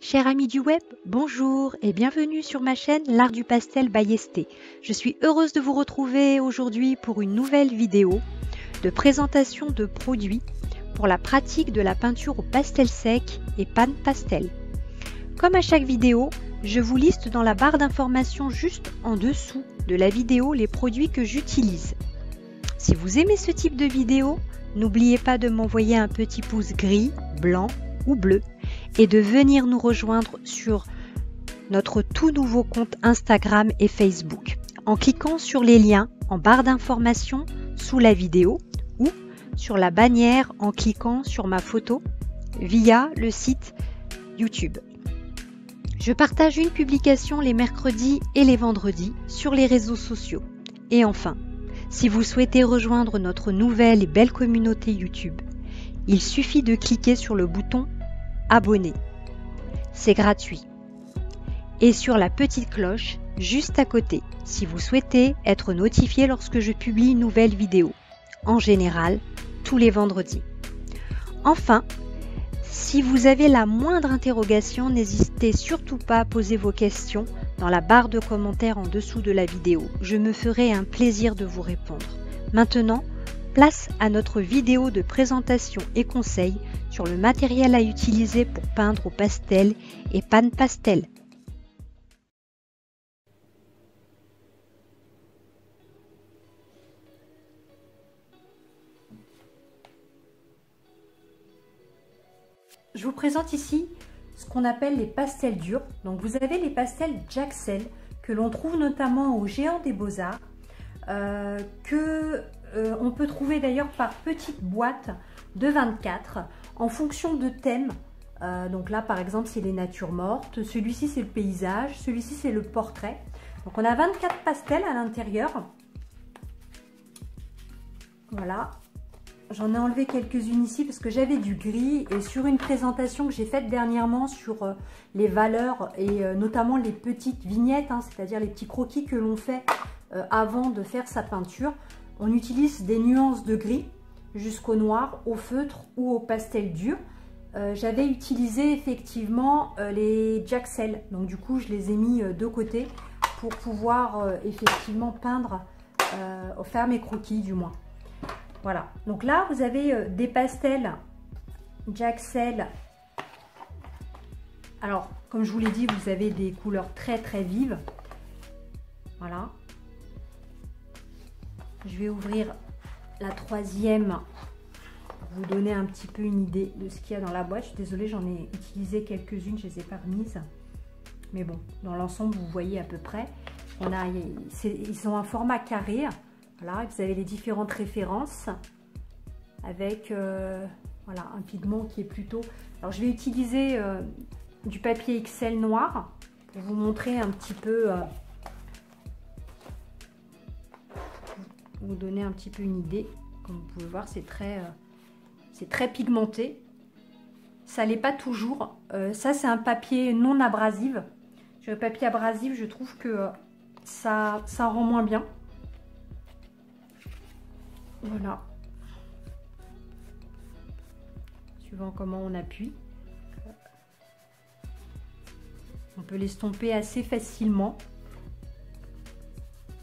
Chers amis du web, bonjour et bienvenue sur ma chaîne L'Art du Pastel by ST. Je suis heureuse de vous retrouver aujourd'hui pour une nouvelle vidéo de présentation de produits pour la pratique de la peinture au pastel sec et panne pastel. Comme à chaque vidéo, je vous liste dans la barre d'informations juste en dessous de la vidéo les produits que j'utilise. Si vous aimez ce type de vidéo, n'oubliez pas de m'envoyer un petit pouce gris, blanc ou bleu et de venir nous rejoindre sur notre tout nouveau compte Instagram et Facebook en cliquant sur les liens en barre d'information sous la vidéo ou sur la bannière en cliquant sur ma photo via le site YouTube. Je partage une publication les mercredis et les vendredis sur les réseaux sociaux. Et enfin, si vous souhaitez rejoindre notre nouvelle et belle communauté YouTube, il suffit de cliquer sur le bouton Abonner. C'est gratuit. Et sur la petite cloche juste à côté, si vous souhaitez être notifié lorsque je publie une nouvelle vidéo, en général tous les vendredis. Enfin, si vous avez la moindre interrogation, n'hésitez surtout pas à poser vos questions dans la barre de commentaires en dessous de la vidéo. Je me ferai un plaisir de vous répondre. Maintenant, place à notre vidéo de présentation et conseils sur le matériel à utiliser pour peindre au pastel et panne pastel. Je vous présente ici ce qu'on appelle les pastels durs. Donc vous avez les pastels Jaxell que l'on trouve notamment au Géant des Beaux-Arts, on peut trouver d'ailleurs par petite boîte de 24 en fonction de thèmes. Donc là par exemple c'est les natures mortes, celui-ci c'est le paysage, celui-ci c'est le portrait. Donc on a 24 pastels à l'intérieur. Voilà, j'en ai enlevé quelques-unes ici parce que j'avais du gris et sur une présentation que j'ai faite dernièrement sur les valeurs et notamment les petites vignettes, hein, c'est-à-dire les petits croquis que l'on fait avant de faire sa peinture. On utilise des nuances de gris jusqu'au noir, au feutre ou au pastel dur. J'avais utilisé effectivement les Jaxell, donc du coup je les ai mis de côté pour pouvoir effectivement peindre, faire mes croquis du moins. Voilà, donc là vous avez des pastels Jaxell. Alors comme je vous l'ai dit, vous avez des couleurs très vives. Voilà. Je vais ouvrir la troisième pour vous donner un petit peu une idée de ce qu'il y a dans la boîte. Je suis désolée, j'en ai utilisé quelques-unes, je ne les ai pas remises. Mais bon, dans l'ensemble, vous voyez à peu près. On a, ils ont un format carré. Voilà, vous avez les différentes références avec voilà, un pigment qui est plutôt... Alors, je vais utiliser du papier XL noir pour vous montrer un petit peu... vous donner un petit peu une idée. Comme vous pouvez voir, c'est très pigmenté. Ça l'est pas toujours. Ça, c'est un papier non abrasif. Le papier abrasif, je trouve que ça rend moins bien. Voilà. Suivant comment on appuie. On peut l'estomper assez facilement.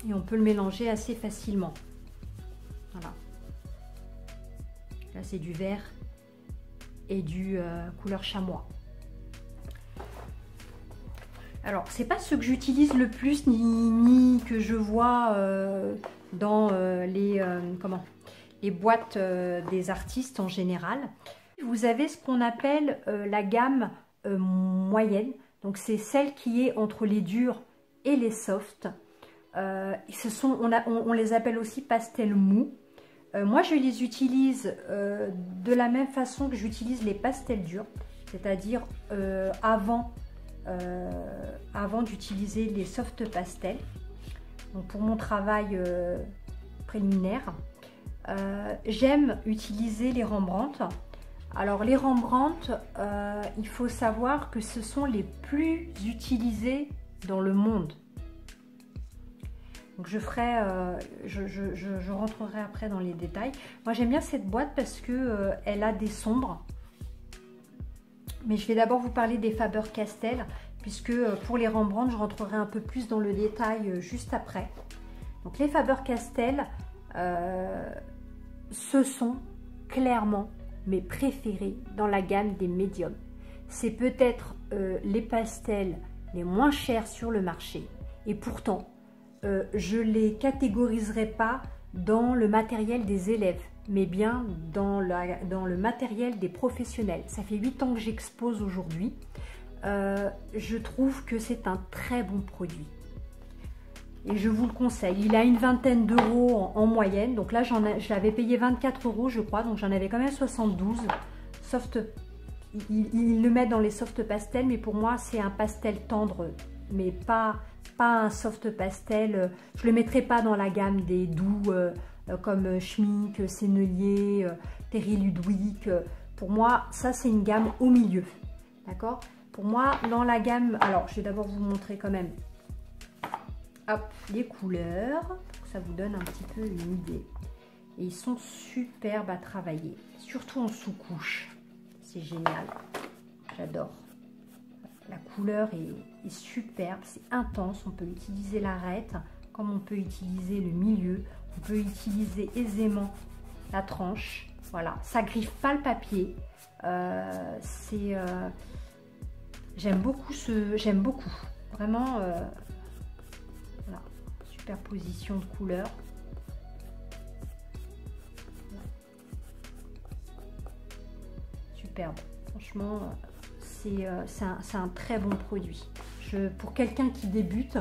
Et on peut le mélanger assez facilement. Voilà. Là, c'est du vert et du couleur chamois. Alors, c'est pas ce que j'utilise le plus ni que je vois dans les boîtes des artistes en général. Vous avez ce qu'on appelle la gamme moyenne. Donc, c'est celle qui est entre les durs et les softs. On les appelle aussi pastels mous. Moi, je les utilise de la même façon que j'utilise les pastels durs, c'est-à-dire avant d'utiliser les soft pastels. Donc, pour mon travail préliminaire, j'aime utiliser les Rembrandt. Alors, les Rembrandt, il faut savoir que ce sont les plus utilisés dans le monde. Donc je ferai, je rentrerai après dans les détails. Moi j'aime bien cette boîte parce que elle a des sombres. Mais je vais d'abord vous parler des Faber-Castell, puisque pour les Rembrandt, je rentrerai un peu plus dans le détail juste après. Donc les Faber-Castell, ce sont clairement mes préférés dans la gamme des médiums. C'est peut-être les pastels les moins chers sur le marché. Et pourtant, je ne les catégoriserai pas dans le matériel des élèves, mais bien dans le matériel des professionnels. Ça fait 8 ans que j'expose aujourd'hui. Je trouve que c'est un très bon produit. Et je vous le conseille. Il a une vingtaine d'euros en moyenne. Donc là, je l'avais payé 24 euros, je crois. Donc j'en avais quand même 72. Soft, il le met dans les soft pastels, mais pour moi, c'est un pastel tendre, mais pas un soft pastel. Je ne le mettrai pas dans la gamme des doux comme Schmick, Sennelier, Terry Ludwig. Pour moi, ça, c'est une gamme au milieu. D'accord? Pour moi, dans la gamme... Alors, je vais d'abord vous montrer quand même... Hop, les couleurs, pour que ça vous donne un petit peu une idée. Et ils sont superbes à travailler, surtout en sous-couche. C'est génial, j'adore. La couleur est superbe, c'est intense. On peut utiliser l'arête, comme on peut utiliser le milieu. On peut utiliser aisément la tranche. Voilà, ça griffe pas le papier. J'aime beaucoup ce... J'aime beaucoup, vraiment... superposition de couleurs. Superbe. Franchement, c'est un très bon produit. Pour quelqu'un qui débute,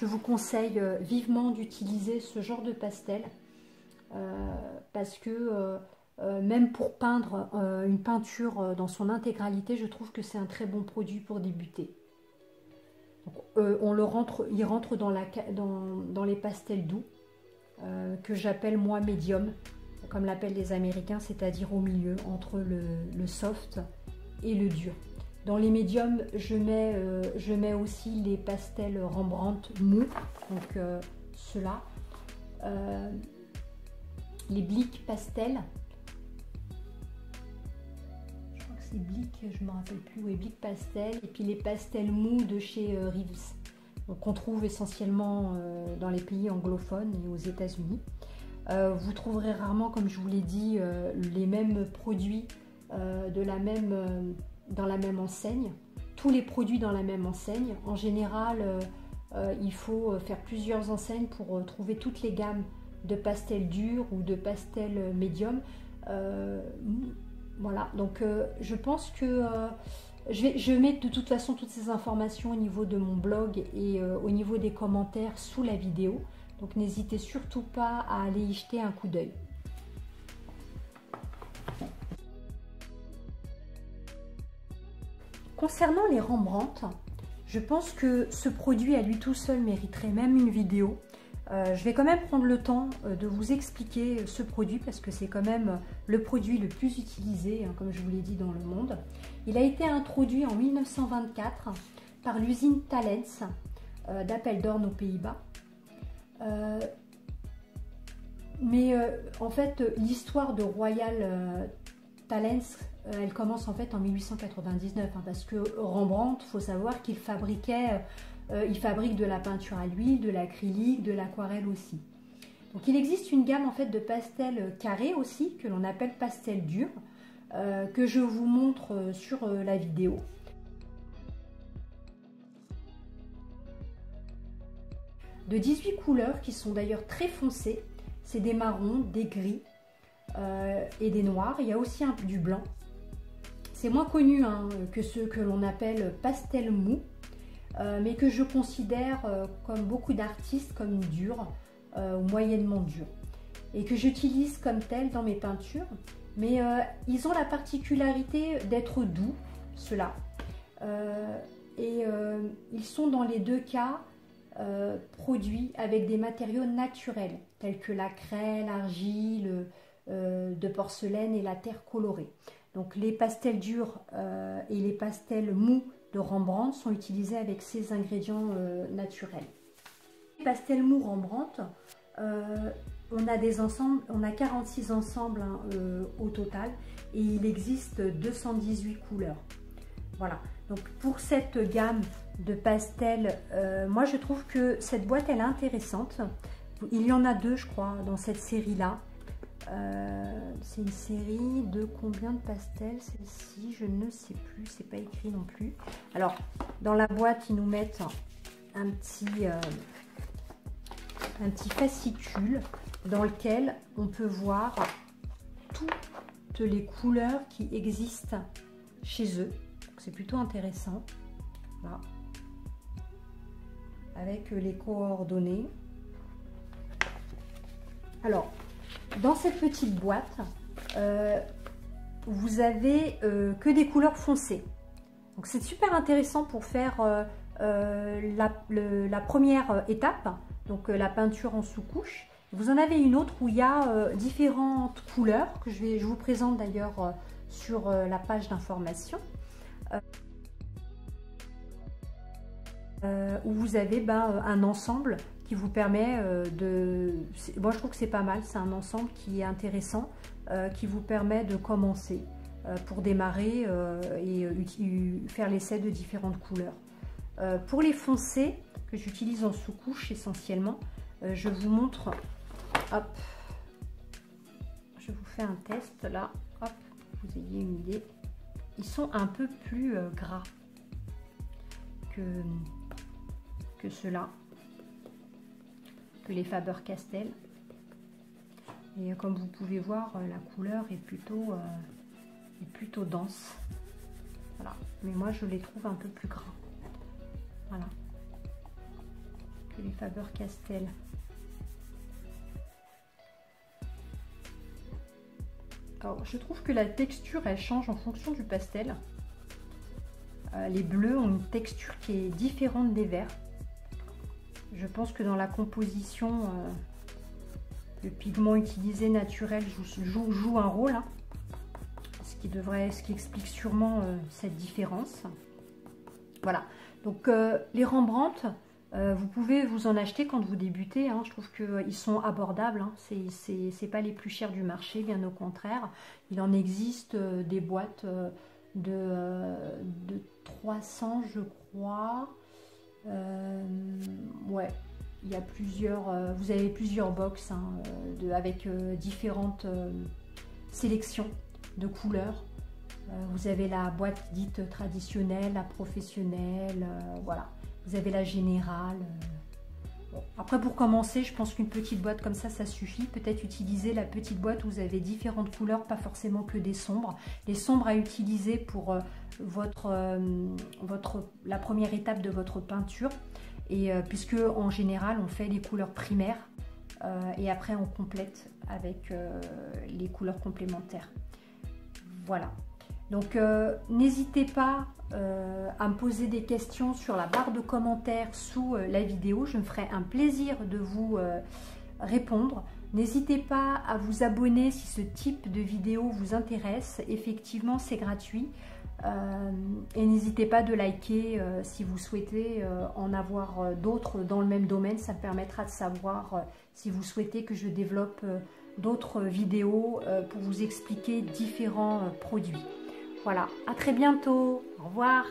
je vous conseille vivement d'utiliser ce genre de pastel parce que même pour peindre une peinture dans son intégralité, je trouve que c'est un très bon produit pour débuter. Donc, il rentre dans les pastels doux, que j'appelle moi médium, comme l'appellent les Américains, c'est-à-dire au milieu, entre le soft et le dur. Dans les médiums, je mets aussi les pastels Rembrandt mous, donc ceux-là, les Blick pastels. Blick, je ne me rappelle plus où est Blick Pastel, et puis les pastels mous de chez Reeves, qu'on trouve essentiellement dans les pays anglophones et aux États-Unis. Vous trouverez rarement, comme je vous l'ai dit, les mêmes produits dans la même enseigne, tous les produits dans la même enseigne. En général, il faut faire plusieurs enseignes pour trouver toutes les gammes de pastels durs ou de pastels médiums. Voilà, donc je pense que je vais mettre de toute façon toutes ces informations au niveau de mon blog et au niveau des commentaires sous la vidéo. Donc n'hésitez surtout pas à aller y jeter un coup d'œil. Concernant les Rembrandt, je pense que ce produit à lui tout seul mériterait même une vidéo. Je vais quand même prendre le temps de vous expliquer ce produit parce que c'est quand même le produit le plus utilisé, hein, comme je vous l'ai dit, dans le monde. Il a été introduit en 1924 par l'usine Talens d'Apeldoorn aux Pays-Bas. En fait, l'histoire de Royal Talens, elle commence en fait en 1899, hein, parce que Rembrandt, il faut savoir qu'il fabriquait... il fabrique de la peinture à l'huile, de l'acrylique, de l'aquarelle aussi. Donc il existe une gamme en fait de pastels carrés aussi, que l'on appelle pastels durs, que je vous montre sur la vidéo. De 18 couleurs qui sont d'ailleurs très foncées, c'est des marrons, des gris et des noirs. Il y a aussi du blanc. C'est moins connu hein, que ceux que l'on appelle pastels mous. Mais que je considère, comme beaucoup d'artistes, comme dur, ou moyennement dur. Et que j'utilise comme tel dans mes peintures. Mais ils ont la particularité d'être doux, ceux-là. Ils sont dans les deux cas produits avec des matériaux naturels, tels que la craie, l'argile, de porcelaine et la terre colorée. Donc les pastels durs et les pastels mous de Rembrandt sont utilisés avec ces ingrédients naturels. Les pastels mous Rembrandt, on a 46 ensembles hein, au total, et il existe 218 couleurs. Voilà, donc pour cette gamme de pastels, moi je trouve que cette boîte elle est intéressante. Il y en a deux je crois dans cette série là. C'est une série de combien de pastels celle-ci? Je ne sais plus, c'est pas écrit non plus. Alors dans la boîte ils nous mettent un petit fascicule dans lequel on peut voir toutes les couleurs qui existent chez eux. C'est plutôt intéressant. Voilà. Avec les coordonnées. Alors, dans cette petite boîte, vous avez que des couleurs foncées. Donc c'est super intéressant pour faire la première étape, donc la peinture en sous-couche. Vous en avez une autre où il y a différentes couleurs, que je vous présente d'ailleurs sur la page d'information. Où vous avez un ensemble qui vous permet de... Moi je trouve que c'est pas mal, c'est un ensemble qui est intéressant, qui vous permet de commencer pour démarrer et faire l'essai de différentes couleurs. Pour les foncés, que j'utilise en sous-couche essentiellement, je vous montre, hop, je vous fais un test là, hop, vous ayez une idée. Ils sont un peu plus gras que ceux-là, que les Faber-Castell. Et comme vous pouvez voir, la couleur est plutôt dense. Voilà. Mais moi, je les trouve un peu plus gras. Voilà. Que les Faber-Castell. Alors, je trouve que la texture, elle change en fonction du pastel. Les bleus ont une texture qui est différente des verts. Je pense que dans la composition, le pigment utilisé naturel joue un rôle, hein, ce qui explique sûrement cette différence. Voilà. Donc les Rembrandt, vous pouvez vous en acheter quand vous débutez, hein. Je trouve qu'ils sont abordables, hein. C'est pas les plus chers du marché, bien au contraire. Il en existe des boîtes de 300 je crois. Ouais, il y a plusieurs, vous avez plusieurs box, hein, avec différentes sélections de couleurs. Vous avez la boîte dite traditionnelle, la professionnelle, voilà. Vous avez la générale. Bon. Après pour commencer, je pense qu'une petite boîte comme ça, ça suffit. Peut-être utiliser la petite boîte où vous avez différentes couleurs, pas forcément que des sombres. Les sombres à utiliser pour la première étape de votre peinture. Et puisque en général, on fait les couleurs primaires et après on complète avec les couleurs complémentaires. Voilà. Donc n'hésitez pas à me poser des questions sur la barre de commentaires sous la vidéo. Je me ferai un plaisir de vous répondre. N'hésitez pas à vous abonner si ce type de vidéo vous intéresse. Effectivement, c'est gratuit. Et n'hésitez pas de liker si vous souhaitez en avoir d'autres dans le même domaine. Ça me permettra de savoir si vous souhaitez que je développe d'autres vidéos pour vous expliquer différents produits. Voilà, à très bientôt, au revoir.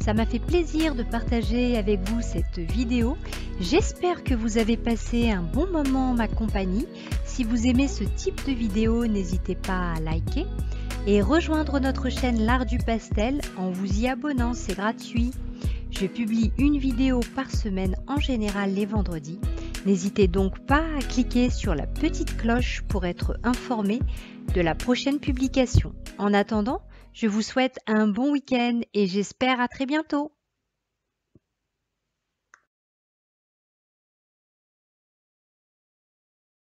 Ça m'a fait plaisir de partager avec vous cette vidéo. J'espère que vous avez passé un bon moment en ma compagnie. Si vous aimez ce type de vidéo, n'hésitez pas à liker et rejoindre notre chaîne L'Art du Pastel en vous y abonnant, c'est gratuit. Je publie une vidéo par semaine, en général les vendredis. N'hésitez donc pas à cliquer sur la petite cloche pour être informé de la prochaine publication. En attendant, je vous souhaite un bon week-end et j'espère à très bientôt.